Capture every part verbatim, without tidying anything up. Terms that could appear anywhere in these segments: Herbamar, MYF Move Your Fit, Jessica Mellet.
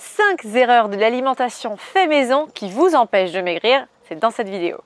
cinq erreurs de l'alimentation fait maison qui vous empêchent de maigrir, c'est dans cette vidéo.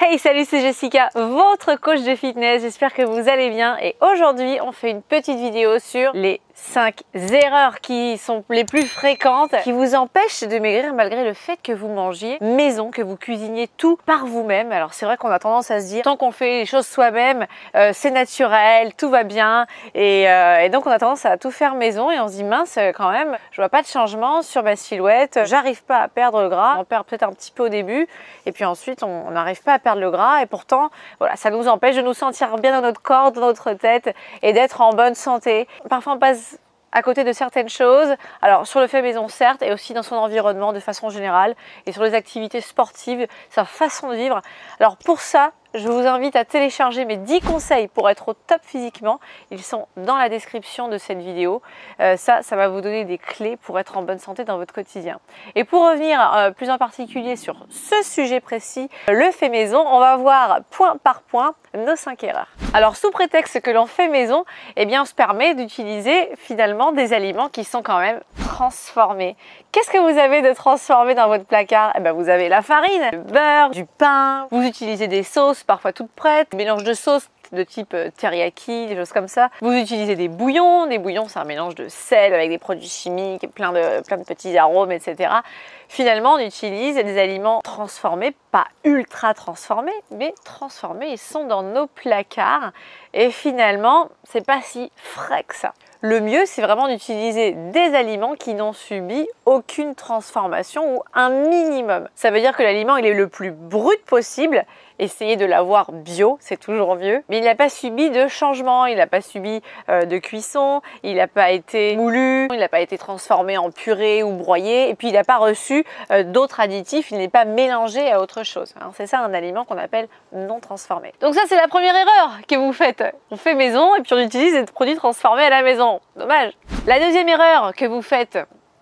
Hey, salut, c'est Jessica, votre coach de fitness, j'espère que vous allez bien et aujourd'hui on fait une petite vidéo sur les cinq erreurs qui sont les plus fréquentes qui vous empêchent de maigrir malgré le fait que vous mangiez maison, que vous cuisiniez tout par vous-même. Alors c'est vrai qu'on a tendance à se dire tant qu'on fait les choses soi-même, euh, c'est naturel, tout va bien et, euh, et donc on a tendance à tout faire maison et on se dit mince quand même, je vois pas de changement sur ma silhouette, j'arrive pas à perdre le gras, on perd peut-être un petit peu au début et puis ensuite on n'arrive pas à perdre le gras et pourtant voilà, ça nous empêche de nous sentir bien dans notre corps, dans notre tête et d'être en bonne santé. Parfois on passe à côté de certaines choses, alors sur le fait maison certes, et aussi dans son environnement de façon générale, et sur les activités sportives, sa façon de vivre. Alors pour ça, je vous invite à télécharger mes dix conseils pour être au top physiquement. Ils sont dans la description de cette vidéo. Euh, ça, ça va vous donner des clés pour être en bonne santé dans votre quotidien. Et pour revenir euh, plus en particulier sur ce sujet précis, le fait maison, on va voir point par point nos cinq erreurs. Alors sous prétexte que l'on fait maison, eh bien on se permet d'utiliser finalement des aliments qui sont quand même transformés. Qu'est-ce que vous avez de transformé dans votre placard? Eh bien vous avez la farine, le beurre, du pain, vous utilisez des sauces parfois toutes prêtes, mélange de sauces de type teriyaki, des choses comme ça. Vous utilisez des bouillons, des bouillons c'est un mélange de sel avec des produits chimiques, plein de, plein de petits arômes, et cetera. Finalement on utilise des aliments transformés, pas ultra transformés, mais transformés, ils sont dans nos placards et finalement c'est pas si frais que ça. Le mieux c'est vraiment d'utiliser des aliments qui n'ont subi aucune transformation ou un minimum. Ça veut dire que l'aliment il est le plus brut possible. Essayez de l'avoir bio, c'est toujours mieux. Mais il n'a pas subi de changement, il n'a pas subi euh, de cuisson, il n'a pas été moulu, il n'a pas été transformé en purée ou broyé, et puis il n'a pas reçu euh, d'autres additifs, il n'est pas mélangé à autre chose. Hein. C'est ça un aliment qu'on appelle non transformé. Donc ça c'est la première erreur que vous faites. On fait maison et puis on utilise des produits transformés à la maison. Dommage. La deuxième erreur que vous faites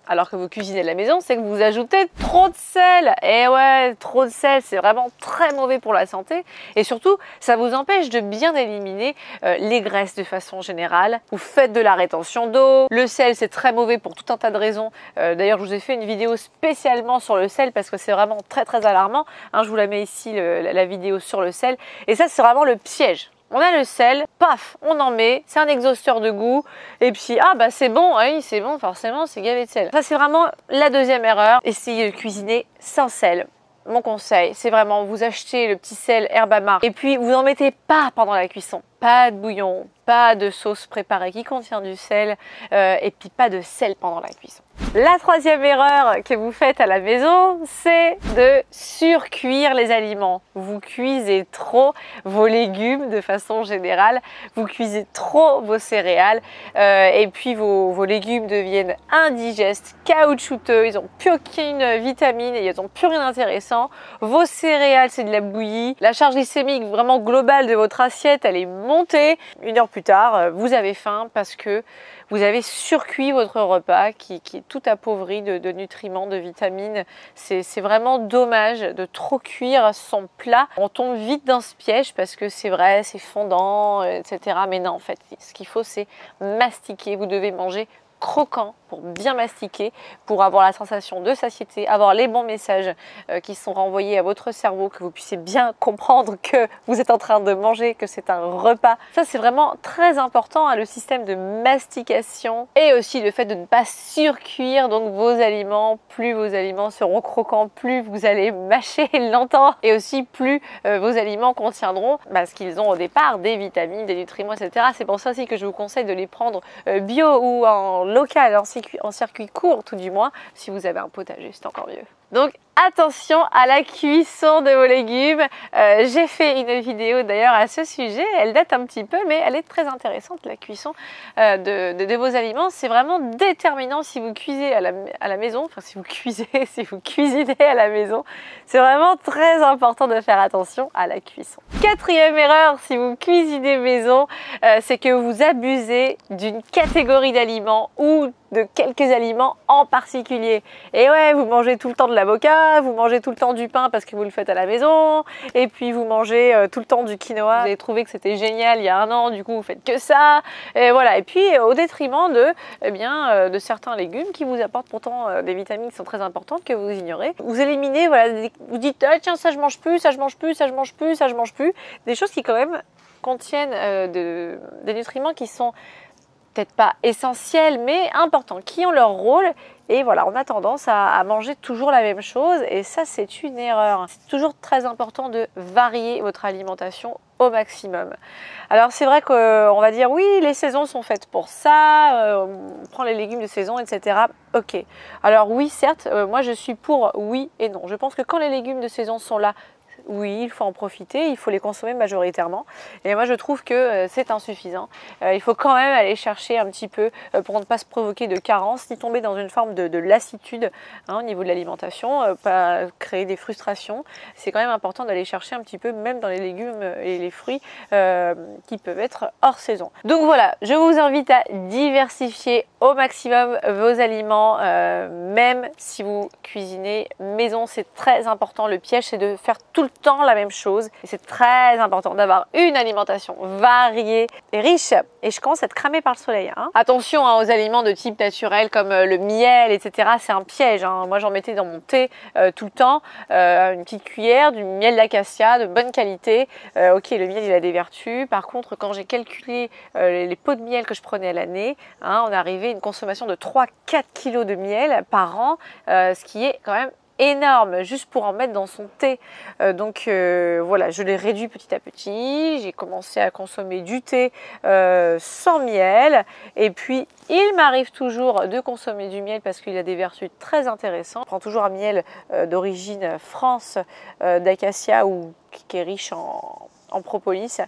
alors que vous cuisinez à la maison, c'est que vous ajoutez trop de sel. Et ouais, trop de sel, c'est vraiment très mauvais pour la santé. Et surtout, ça vous empêche de bien éliminer euh, les graisses de façon générale. Vous faites de la rétention d'eau. Le sel, c'est très mauvais pour tout un tas de raisons. Euh, D'ailleurs, je vous ai fait une vidéo spécialement sur le sel parce que c'est vraiment très très alarmant. Hein, je vous la mets ici, le, la vidéo sur le sel. Et ça, c'est vraiment le piège. On a le sel, paf, on en met, c'est un exhausteur de goût, et puis ah bah c'est bon, oui c'est bon forcément, c'est gavé de sel. Ça c'est vraiment la deuxième erreur, essayez de cuisiner sans sel. Mon conseil, c'est vraiment vous achetez le petit sel Herbamar et puis vous n'en mettez pas pendant la cuisson. Pas de bouillon, pas de sauce préparée qui contient du sel euh, et puis pas de sel pendant la cuisson. La troisième erreur que vous faites à la maison, c'est de surcuire les aliments. Vous cuisez trop vos légumes de façon générale, vous cuisez trop vos céréales euh, et puis vos, vos légumes deviennent indigestes, caoutchouteux, ils n'ont plus aucune vitamine et ils n'ont plus rien d'intéressant. Vos céréales, c'est de la bouillie. La charge glycémique vraiment globale de votre assiette, elle est montée. Une heure plus tard, vous avez faim parce que vous avez surcuit votre repas qui, qui est tout appauvri de, de nutriments, de vitamines. C'est vraiment dommage de trop cuire son plat. On tombe vite dans ce piège parce que c'est vrai, c'est fondant, et cetera. Mais non, en fait, ce qu'il faut, c'est mastiquer. Vous devez manger croquant pour bien mastiquer, pour avoir la sensation de satiété, avoir les bons messages qui sont renvoyés à votre cerveau, que vous puissiez bien comprendre que vous êtes en train de manger, que c'est un repas. Ça c'est vraiment très important, hein, le système de mastication et aussi le fait de ne pas surcuire donc vos aliments. Plus vos aliments seront croquants, plus vous allez mâcher longtemps et aussi plus euh, vos aliments contiendront bah, ce qu'ils ont au départ, des vitamines, des nutriments, et cetera. C'est pour ça aussi que je vous conseille de les prendre euh, bio ou en local, en circuit, en circuit court tout du moins, si vous avez un potager c'est encore mieux. Donc attention à la cuisson de vos légumes, euh, j'ai fait une vidéo d'ailleurs à ce sujet, elle date un petit peu mais elle est très intéressante, la cuisson euh, de, de, de vos aliments, c'est vraiment déterminant si vous cuisez à la, à la maison, enfin si vous cuisez, si vous cuisinez à la maison, c'est vraiment très important de faire attention à la cuisson. Quatrième erreur si vous cuisinez maison, euh, c'est que vous abusez d'une catégorie d'aliments ou de quelques aliments en particulier. Et ouais, vous mangez tout le temps de l'avocat, ça, vous mangez tout le temps du pain parce que vous le faites à la maison, et puis vous mangez euh, tout le temps du quinoa, vous avez trouvé que c'était génial il y a un an, du coup vous faites que ça, et voilà. Et puis au détriment de, eh bien, euh, de certains légumes qui vous apportent pourtant euh, des vitamines qui sont très importantes que vous ignorez. Vous éliminez, voilà, des, vous dites ah, tiens, ça je mange plus, ça je mange plus, ça je mange plus, ça je mange plus, des choses qui quand même contiennent euh, de, des nutriments qui sont peut-être pas essentiels mais importants, qui ont leur rôle. Et voilà, on a tendance à, à manger toujours la même chose et ça, c'est une erreur. C'est toujours très important de varier votre alimentation au maximum. Alors c'est vrai qu'on va dire oui, les saisons sont faites pour ça, euh, on prend les légumes de saison, et cetera. Ok. Alors oui, certes, euh, moi je suis pour oui et non. Je pense que quand les légumes de saison sont là, oui, il faut en profiter, il faut les consommer majoritairement. Et moi, je trouve que euh, c'est insuffisant. Euh, il faut quand même aller chercher un petit peu euh, pour ne pas se provoquer de carence, ni tomber dans une forme de, de lassitude hein, au niveau de l'alimentation, euh, pas créer des frustrations. C'est quand même important d'aller chercher un petit peu, même dans les légumes et les fruits euh, qui peuvent être hors saison. Donc voilà, je vous invite à diversifier au maximum vos aliments, euh, même si vous cuisinez maison, c'est très important. Le piège, c'est de faire tout le temps la même chose. C'est très important d'avoir une alimentation variée et riche. Et je commence à être cramée par le soleil. Hein. Attention hein, aux aliments de type naturel comme le miel, et cetera. C'est un piège. Hein. Moi, j'en mettais dans mon thé euh, tout le temps. Euh, une petite cuillère, du miel d'acacia de bonne qualité. Euh, ok, le miel, il a des vertus. Par contre, quand j'ai calculé euh, les pots de miel que je prenais à l'année, hein, on arrivait à une consommation de trois à quatre kilos de miel par an, euh, ce qui est quand même énorme juste pour en mettre dans son thé. Euh, donc euh, voilà, je l'ai réduit petit à petit, j'ai commencé à consommer du thé euh, sans miel et puis il m'arrive toujours de consommer du miel parce qu'il a des vertus très intéressantes. Je prends toujours un miel euh, d'origine France euh, d'acacia ou qui est riche en, en propolis.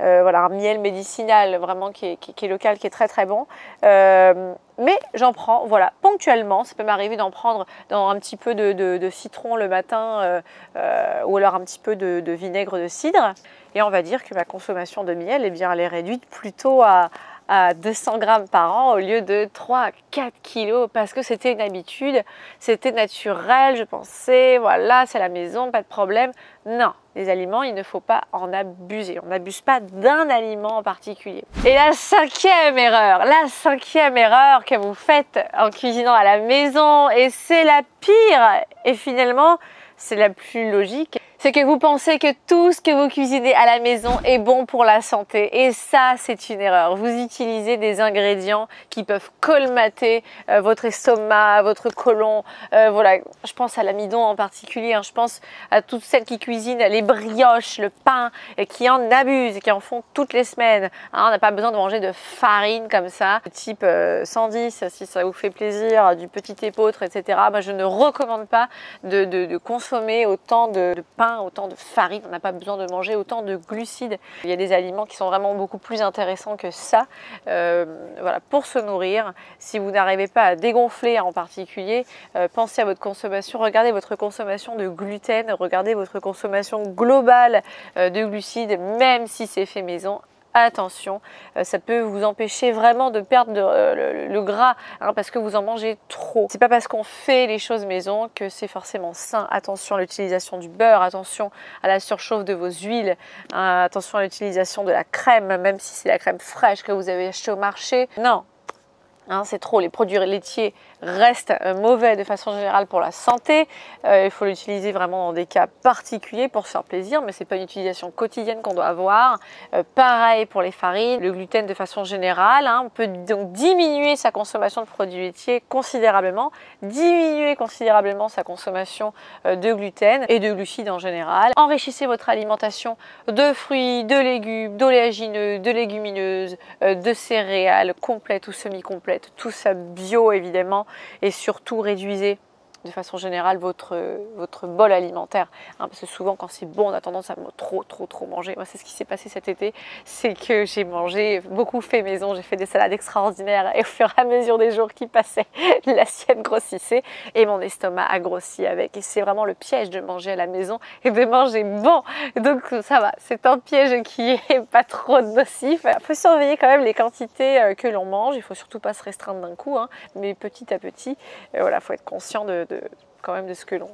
Euh, voilà, un miel médicinal vraiment qui est, qui, qui est local, qui est très très bon. Euh, mais j'en prends, voilà, ponctuellement. Ça peut m'arriver d'en prendre dans un petit peu de, de, de citron le matin euh, euh, ou alors un petit peu de, de vinaigre de cidre. Et on va dire que ma consommation de miel, eh bien, elle est réduite plutôt à, à deux cents grammes par an au lieu de trois à quatre kilos parce que c'était une habitude, c'était naturel, je pensais, voilà, c'est à la maison, pas de problème. Non, les aliments, il ne faut pas en abuser. On n'abuse pas d'un aliment en particulier. Et la cinquième erreur, la cinquième erreur que vous faites en cuisinant à la maison, et c'est la pire, et finalement, c'est la plus logique, c'est que vous pensez que tout ce que vous cuisinez à la maison est bon pour la santé. Et ça, c'est une erreur. Vous utilisez des ingrédients qui peuvent colmater euh, votre estomac, votre côlon. Euh, voilà, je pense à l'amidon en particulier. Hein. Je pense à toutes celles qui cuisinent les brioches, le pain, et qui en abusent, et qui en font toutes les semaines. Hein, on n'a pas besoin de manger de farine comme ça, type euh, cent dix, si ça vous fait plaisir, du petit épeautre, et cetera. Moi, je ne recommande pas de, de, de consommer autant de, de pain, autant de farine, on n'a pas besoin de manger autant de glucides. Il y a des aliments qui sont vraiment beaucoup plus intéressants que ça. Euh, voilà, pour se nourrir, si vous n'arrivez pas à dégonfler en particulier, euh, pensez à votre consommation, regardez votre consommation de gluten, regardez votre consommation globale euh, de glucides, même si c'est fait maison. Attention, ça peut vous empêcher vraiment de perdre de, euh, le, le gras hein, parce que vous en mangez trop. C'est pas parce qu'on fait les choses maison que c'est forcément sain. Attention à l'utilisation du beurre, attention à la surchauffe de vos huiles, hein, attention à l'utilisation de la crème, même si c'est la crème fraîche que vous avez achetée au marché. Non, hein, c'est trop. Les produits laitiers restent mauvais de façon générale pour la santé. Euh, il faut l'utiliser vraiment dans des cas particuliers pour se faire plaisir, mais c'est pas une utilisation quotidienne qu'on doit avoir. Euh, pareil pour les farines, le gluten de façon générale. Hein, on peut donc diminuer sa consommation de produits laitiers considérablement, diminuer considérablement sa consommation euh, de gluten et de glucides en général. Enrichissez votre alimentation de fruits, de légumes, d'oléagineux, de légumineuses, euh, de céréales complètes ou semi-complètes, tout ça bio évidemment. Et surtout, réduisez de façon générale votre, votre bol alimentaire. Hein, parce que souvent, quand c'est bon, on a tendance à trop, trop, trop manger. Moi, c'est ce qui s'est passé cet été. C'est que j'ai mangé, beaucoup fait maison. J'ai fait des salades extraordinaires. Et au fur et à mesure des jours qui passaient, l'assiette grossissait. Et mon estomac a grossi avec. Et c'est vraiment le piège de manger à la maison et de manger bon. Donc, ça va. C'est un piège qui est pas trop nocif. Il faut surveiller quand même les quantités que l'on mange. Il faut surtout pas se restreindre d'un coup. Hein, mais petit à petit, euh, voilà, faut être conscient de... De, quand même de ce que l'on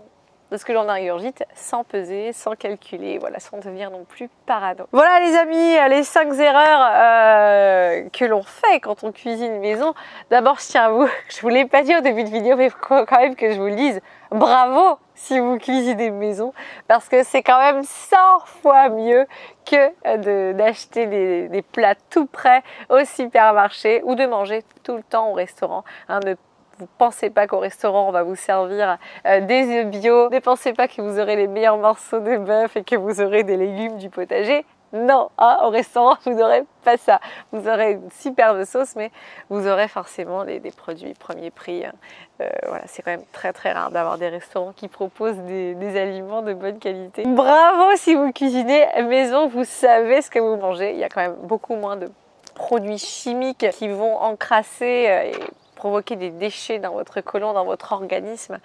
de ce que j'en ingurgite sans peser, sans calculer, voilà, sans devenir non plus parano. Voilà les amis, les cinq erreurs euh, que l'on fait quand on cuisine maison. D'abord, je tiens à vous, je vous l'ai pas dit au début de vidéo, mais quand même que je vous le dise, bravo si vous cuisinez maison, parce que c'est quand même cent fois mieux que d'acheter de, des, des plats tout prêts au supermarché ou de manger tout le temps au restaurant. Hein, ne Vous ne pensez pas qu'au restaurant, on va vous servir euh, des œufs bio. Ne pensez pas que vous aurez les meilleurs morceaux de bœuf et que vous aurez des légumes du potager. Non, hein, au restaurant, vous n'aurez pas ça. Vous aurez une superbe sauce, mais vous aurez forcément les, des produits premier prix. Hein. Euh, voilà, c'est quand même très très rare d'avoir des restaurants qui proposent des, des aliments de bonne qualité. Bravo si vous cuisinez maison, vous savez ce que vous mangez. Il y a quand même beaucoup moins de produits chimiques qui vont encrasser euh, et provoquer des déchets dans votre côlon, dans votre organisme.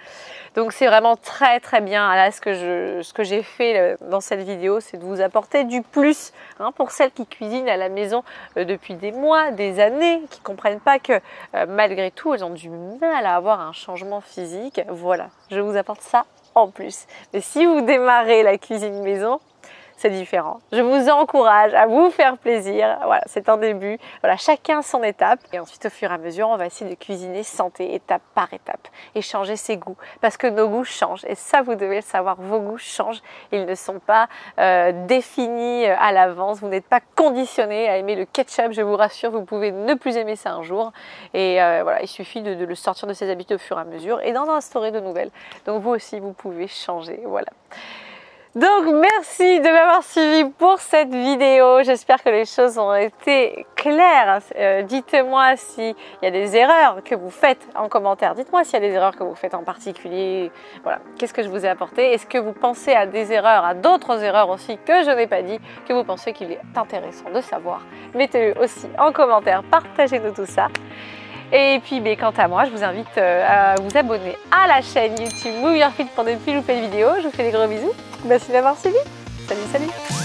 Donc c'est vraiment très très bien. Là, ce que je, ce que j'ai fait dans cette vidéo, c'est de vous apporter du plus hein, pour celles qui cuisinent à la maison euh, depuis des mois, des années, qui ne comprennent pas que euh, malgré tout, elles ont du mal à avoir un changement physique. Voilà, je vous apporte ça en plus. Mais si vous démarrez la cuisine maison, c'est différent. Je vous encourage à vous faire plaisir. Voilà, c'est un début. Voilà, chacun son étape. Et ensuite, au fur et à mesure, on va essayer de cuisiner santé, étape par étape, et changer ses goûts. Parce que nos goûts changent. Et ça, vous devez le savoir, vos goûts changent. Ils ne sont pas euh, définis à l'avance. Vous n'êtes pas conditionné à aimer le ketchup. Je vous rassure, vous pouvez ne plus aimer ça un jour. Et euh, voilà, il suffit de, de le sortir de ses habitudes au fur et à mesure et d'en instaurer de nouvelles. Donc, vous aussi, vous pouvez changer. Voilà. Donc merci de m'avoir suivi pour cette vidéo, j'espère que les choses ont été claires. Euh, dites-moi s'il y a des erreurs que vous faites en commentaire, dites-moi s'il y a des erreurs que vous faites en particulier, voilà, qu'est-ce que je vous ai apporté, est-ce que vous pensez à des erreurs, à d'autres erreurs aussi que je n'ai pas dit, que vous pensez qu'il est intéressant de savoir, mettez-le aussi en commentaire, partagez-nous tout ça. Et puis, mais quant à moi, je vous invite à vous abonner à la chaîne YouTube Move Your Fit pour ne plus louper de vidéos. Je vous fais des gros bisous. Merci d'avoir suivi. Salut, salut!